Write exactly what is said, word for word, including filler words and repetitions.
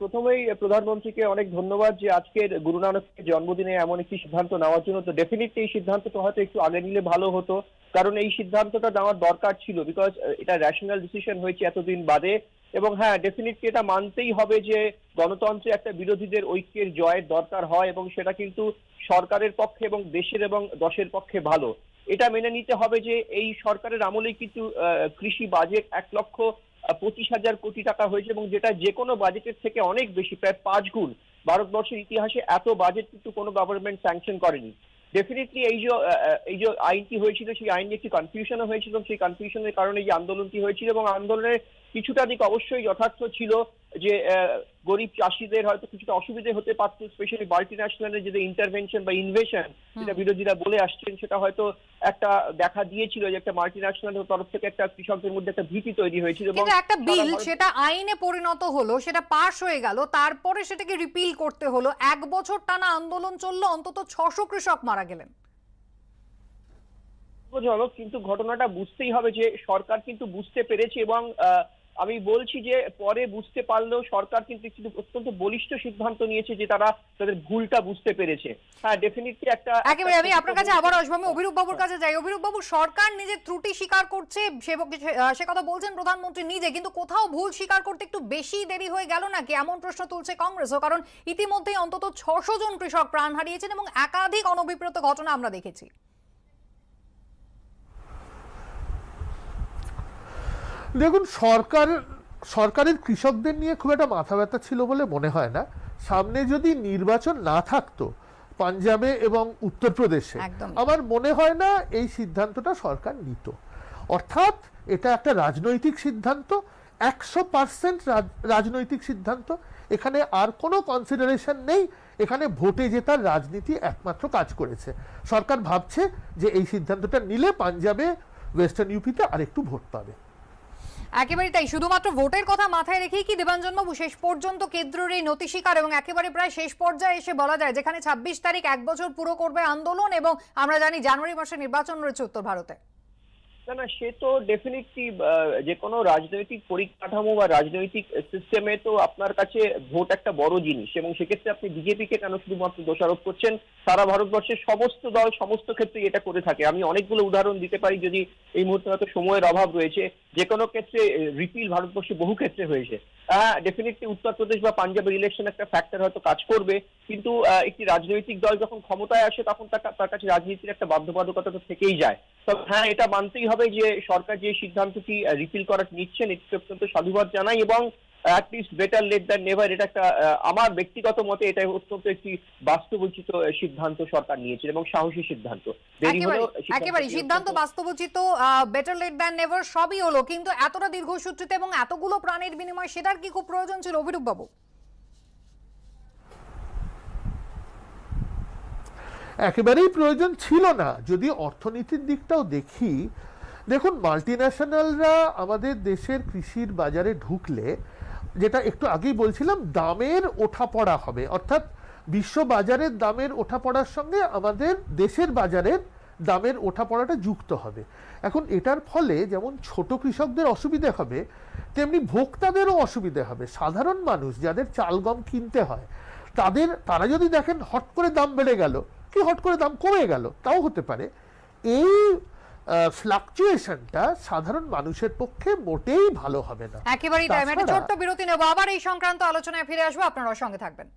প্রথমেই প্রধানমন্ত্রীকে অনেক ধন্যবাদ যে আজকের গুরু নানকের জন্মদিনে এমন একটি সিদ্ধান্ত নেওয়ার জন্য। তো ডেফিনেটলি এই সিদ্ধান্তটা হয়তো একটু আগে নিলে ভালো হতো, কারণ এই সিদ্ধান্তটা নেওয়ার দরকার ছিল, বিকজ এটা রেশনাল ডিসিশন হয়েছে এতদিন বাদে। এবং হ্যাঁ, ডেফিনেটলি এটা মানতেই হবে যে গণতন্ত্রে একটা বিরোধীদের ঐক্যের জয়ের দরকার হয়, এবং সেটা কিন্তু সরকারের পক্ষে এবং দেশের এবং দশের পক্ষে ভালো। এটা মেনে নিতে হবে যে এই সরকারের আমলেই কিন্তু কৃষি বাজেট এক লক্ষ পঁচিশ হাজার কোটি টাকা হয়েছে, এবং যেটা যে কোনো বাজেটের থেকে অনেক বেশি, প্রায় পাঁচ গুণ। ভারতবর্ষের ইতিহাসে এত বাজেট কিন্তু কোনো গভর্নমেন্ট স্যাংশন করেনি। ডেফিনেটলি এই যে এই যে আইনটি হয়েছিল, সেই আইন নিয়ে একটি কনফিউশনও হয়েছিল, সেই কনফিউশনের কারণে এই আন্দোলনটি হয়েছিল। এবং আন্দোলনের কিছুটা দিক অবশ্যই যথার্থ ছিল যে গরিব চাষিদের হয়তো কিছুটা অসুবিধে হতে পারত, স্পেশালি মাল্টিন্যাশনালের যে ইন্টারভেনশন বা ইনভেশন যেটা বিরোধীরা বলে আসছেন, সেটা হয়তো একটা দেখা দিয়েছিল যে একটা মাল্টিন্যাশনালের তরফ থেকে একটা কৃষকদের মধ্যে একটা ভীতি তৈরি হয়েছিল। এবং একটা বিল সেটা আইনে পরিণত হলো, সেটা পাশ হয়ে গেল, তারপরে সেটাকে রিপিল করতে হলো। এক বছর টানা আন্দোলন চললো, অন্তত ছশো কৃষক মারা গেলেন। জনক কিন্তু ঘটনাটা বুঝতেই হবে যে সরকার কিন্তু বুঝতে পেরেছে, এবং আমি বলছি যে পরে বুঝতে পারলেও সরকার কিন্তু অত্যন্ত বলিষ্ঠ সিদ্ধান্ত নিয়েছে যে তারা তাদের ভুলটা বুঝতে পেরেছে। হ্যাঁ, ডেফিনেটলি একটা একেবারে আমি আপনার কাছে আবার আসবো, আমি অভিরূপ বাবুর কাছে যাই। অভিরূপ বাবু, সরকার নিজের ত্রুটি স্বীকার করছে, সে কথা বলছেন প্রধানমন্ত্রী নিজে, কিন্তু কোথাও ভুল স্বীকার করতে একটু বেশি দেরি হয়ে গেল নাকি, এমন প্রশ্ন তুলছে কংগ্রেসও। কারণ ইতিমধ্যেই অন্তত ছশো জন কৃষক প্রাণ হারিয়েছেন এবং একাধিক অনভিপ্রেত ঘটনা আমরা দেখেছি। দেখুন, সরকার সরকারের কৃষকদের নিয়ে খুব একটা মাথা ব্যথা ছিল বলে মনে হয় না। সামনে যদি নির্বাচন না থাকতো পাঞ্জাবে এবং উত্তরপ্রদেশে, আমার মনে হয় না এই সিদ্ধান্তটা সরকার নিত। অর্থাৎ এটা একটা রাজনৈতিক সিদ্ধান্ত, একশো পার্সেন্ট রাজনৈতিক সিদ্ধান্ত। এখানে আর কোনো কনসিডারেশন নেই, এখানে ভোটে জেতার রাজনীতি একমাত্র কাজ করেছে। সরকার ভাবছে যে এই সিদ্ধান্তটা নিলে পাঞ্জাবে, ওয়েস্টার্ন ইউপিতে আরেকটু ভোট পাবে। একেবারে তাই, শুধুমাত্র ভোটের কথা মাথায় রেখেই কি দেবাঞ্জন বাবু শেষ পর্যন্ত কেন্দ্রের এই নথি স্বীকার, এবং একেবারে প্রায় শেষ পর্যায়ে এসে বলা যায় যেখানে ছাব্বিশ তারিখ এক বছর পুরো করবে আন্দোলন, এবং আমরা জানি জানুয়ারি মাসে নির্বাচন রয়েছে উত্তর ভারতে। না না, সে তো ডেফিনেটলি যে কোনো রাজনৈতিক পরিকাঠামো বা রাজনৈতিক সিস্টেমে তো আপনার কাছে ভোট একটা বড় জিনিস, এবং সেক্ষেত্রে আপনি বিজেপিকে কেন শুধুমাত্র দোষারোপ করছেন? সারা ভারতবর্ষের সমস্ত দল সমস্ত ক্ষেত্রে এটা করে থাকে। আমি অনেকগুলো উদাহরণ দিতে পারি, যদি এই মুহূর্তে হয়তো সময়ের অভাব রয়েছে। যে কোনো ক্ষেত্রে রিপিল ভারতবর্ষে বহু ক্ষেত্রে হয়েছে। হ্যাঁ, ডেফিনেটলি উত্তরপ্রদেশ বা পাঞ্জাবের ইলেকশন একটা ফ্যাক্টর হয়তো কাজ করবে, কিন্তু একটি রাজনৈতিক দল যখন ক্ষমতায় আসে তখন তার কাছে রাজনীতির একটা বাধ্যবাধকতা তো থেকেই যায়। তবে হ্যাঁ, এটা মানতেই হবে যে সরকার যে সিদ্ধান্তটি রিপিল করার নিচ্ছেন এটি অত্যন্ত সাধুবাদ জানাই, এবং at least better late than never. এটা একটা আমার ব্যক্তিগত মতে এটা অত্যন্ত একটি বাস্তবচিত সিদ্ধান্ত সরকার নিয়েছে, এবং সাহসী সিদ্ধান্ত। একেবারে সিদ্ধান্ত বাস্তবচিত, বেটার লেট দ্যান নেভার সবই হলো, কিন্তু এতটা দীর্ঘসূত্রিত এবং এতগুলো প্রাণের বিনিময় সেটার কি খুব প্রয়োজন ছিল অভিরূপ বাবু? একেবারেই প্রয়োজন ছিল না। যদি অর্থনীতির দিকটাও দেখি, দেখুন মাল্টিন্যাশনালরা আমাদের দেশের কৃষির বাজারে ঢুকলে, যেটা একটু আগেই বলছিলাম, দামের ওঠাপড়া হবে। অর্থাৎ বিশ্ব বাজারের দামের ওঠাপড়ার সঙ্গে আমাদের দেশের বাজারের দামের ওঠাপড়াটা যুক্ত হবে। এখন এটার ফলে যেমন ছোট কৃষকদের অসুবিধে হবে, তেমনি ভোক্তাদেরও অসুবিধে হবে। সাধারণ মানুষ যাদের চাল গম কিনতে হয়, তাদের তারা যদি দেখেন হট করে দাম বেড়ে গেল কি হট করে দাম কমে গেল, তাও হতে পারে। এই ফ্লাকচুয়েশনটা সাধারণ মানুষের পক্ষে মোটেই ভালো হবে না। একেবারেই তাই। একটা ছোট্ট বিরতি নেব, আবার এই সংক্রান্ত আলোচনায় ফিরে আসবো, আপনারা সঙ্গে থাকবেন।